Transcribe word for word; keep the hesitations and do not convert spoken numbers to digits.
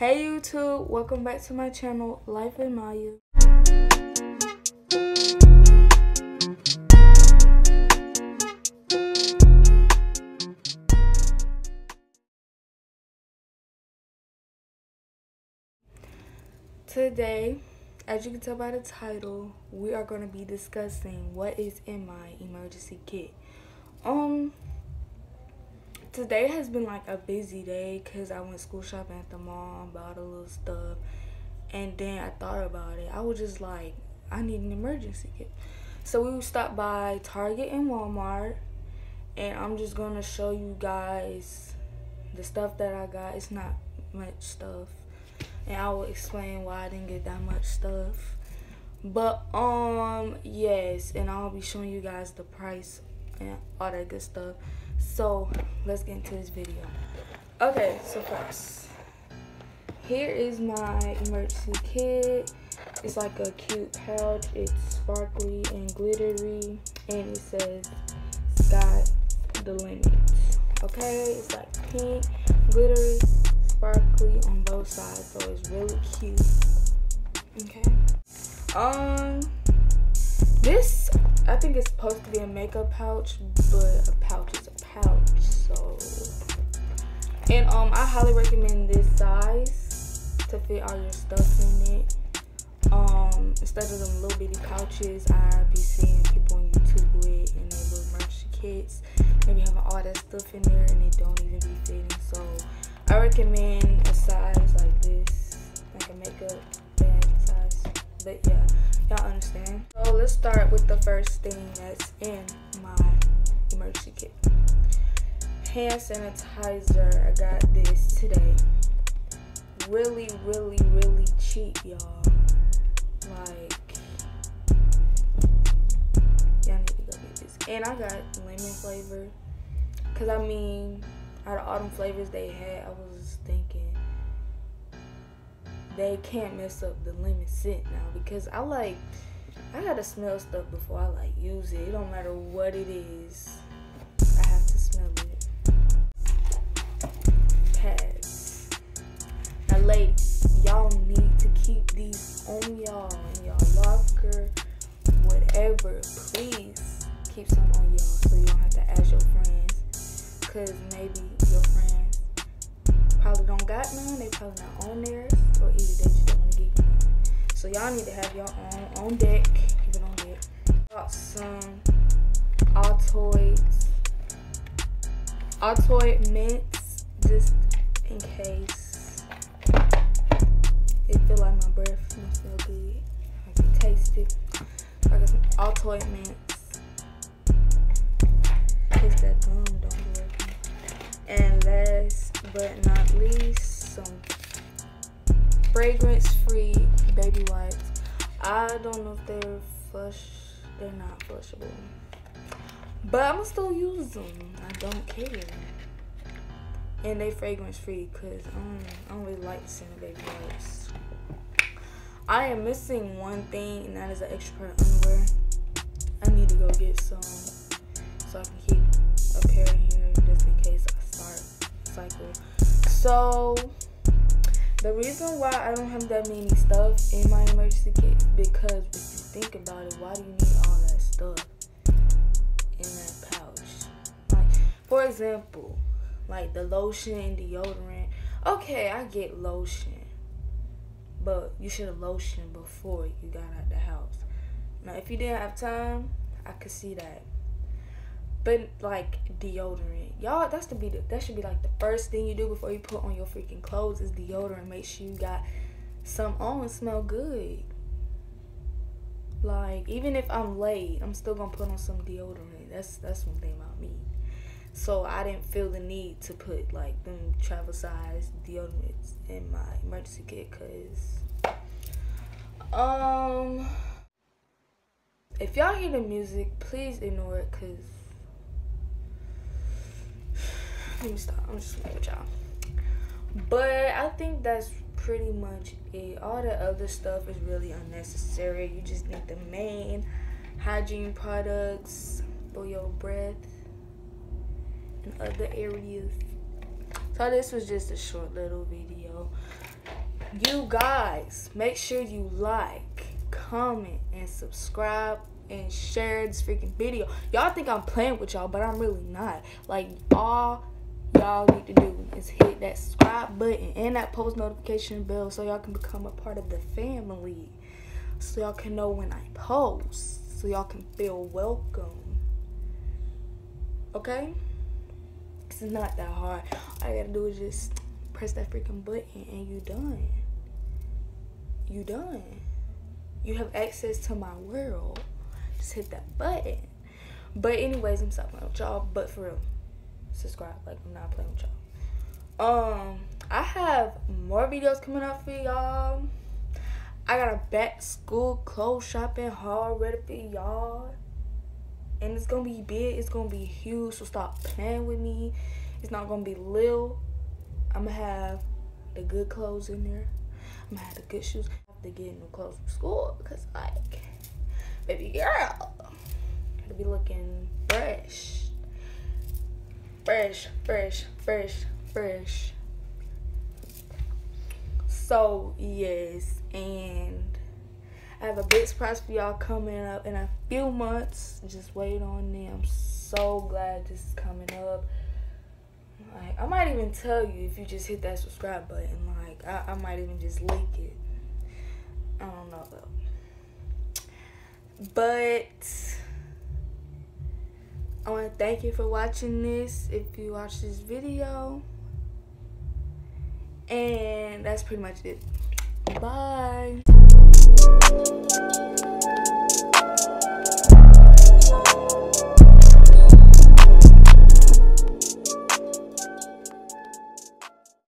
Hey YouTube, welcome back to my channel, Life with Maya. Today, as you can tell by the title, we are going to be discussing what is in my emergency kit. Um... Today has been like a busy day because I went school shopping at the mall, bought a little stuff, and then I thought about it. I was just like, I need an emergency kit. So we stopped by Target and Walmart, and I'm just going to show you guys the stuff that I got. It's not much stuff, and I will explain why I didn't get that much stuff. But, um, yes, and I'll be showing you guys the price and all that good stuff. So let's get into this video. Okay, so first, here is my emergency kit. It's like a cute pouch. It's sparkly and glittery, and it says Sky the Limits. Okay, it's like pink, glittery, sparkly on both sides, so it's really cute. Okay, um this, I think it's supposed to be a makeup pouch, but a pouch is a pouch, so. And um, I highly recommend this size to fit all your stuff in it. Um, instead of them little bitty pouches I be seeing people on YouTube with, and they little merch kits, maybe having all that stuff in there and they don't even be fitting. So I recommend a size like this, like a makeup bag size. But yeah, y'all understand. So let's start with the first thing that's in my emergency kit. Hand sanitizer. I got this today. Really, really, really cheap, y'all. Like, y'all need to go get this. And I got lemon flavor. Because, I mean, out of all them flavors they had, I was thinking, they can't mess up the lemon scent now, because I like, I gotta smell stuff before I like use it. It don't matter what it is, I have to smell it. Pads. Now ladies, y'all need to keep these on y'all, in y'all locker, whatever. Please keep some on y'all so you don't have to ask your friends, because maybe your friends probably don't got none, they probably not on theirs, or either they just don't want to get none. So y'all need to have your own on deck. Keep it on deck. Got some Altoids, Altoid mints, just in case. It feel like my breath must smell good. I can taste it. I got some Altoid mints. Cause that gum don't work. And last but not least, some fragrance-free baby wipes. I don't know if they're flush. They're not flushable, but I'm gonna still use them. I don't care. And they fragrance-free, cause I don't, I don't really like seeing the baby wipes. I am missing one thing, and that is an extra pair of underwear. I need to go get some so I can keep a pair in here just in case I start cycle. So the reason why I don't have that many stuff in my emergency kit is because if you think about it, why do you need all that stuff in that pouch? Like, for example, like the lotion and deodorant. Okay, I get lotion, but you should have lotioned before you got out the house. Now, if you didn't have time, I could see that. But like deodorant, y'all, that's to be the, that should be like the first thing you do before you put on your freaking clothes is deodorant. Make sure you got some on and smell good. Like, even if I'm late, I'm still gonna put on some deodorant. That's that's one thing about me. So I didn't feel the need to put like them travel size deodorants in my emergency kit, cause um, if y'all hear the music, please ignore it, cause. Let me stop. I'm just playing with y'all. But I think that's pretty much it. All the other stuff is really unnecessary. You just need the main hygiene products for your breath and other areas. So this was just a short little video. You guys, make sure you like, comment, and subscribe, and share this freaking video. Y'all think I'm playing with y'all, but I'm really not. Like, all y'all need to do is hit that subscribe button and that post notification bell so y'all can become a part of the family. So y'all can know when I post. So y'all can feel welcome. Okay? It's not that hard. All I gotta do is just press that freaking button and you done. You done. You have access to my world. Just hit that button. But anyways, I'm stopping with y'all. But for real, subscribe. Like, I'm not playing with y'all. Um, I have more videos coming out for y'all. I got a back school clothes shopping haul ready for y'all. And it's gonna be big. It's gonna be huge. So stop playing with me. It's not gonna be little. I'm gonna have the good clothes in there. I'm gonna have the good shoes. I have to get new clothes from school because, like, baby girl, I gotta be looking fresh. Fresh, fresh, fresh, fresh. So, yes, and I have a big surprise for y'all coming up in a few months. Just wait on me. I'm so glad this is coming up. Like, I might even tell you if you just hit that subscribe button. Like, I, I might even just leak it. I don't know, though. But I want to thank you for watching this, if you watch this video. And that's pretty much it. Bye.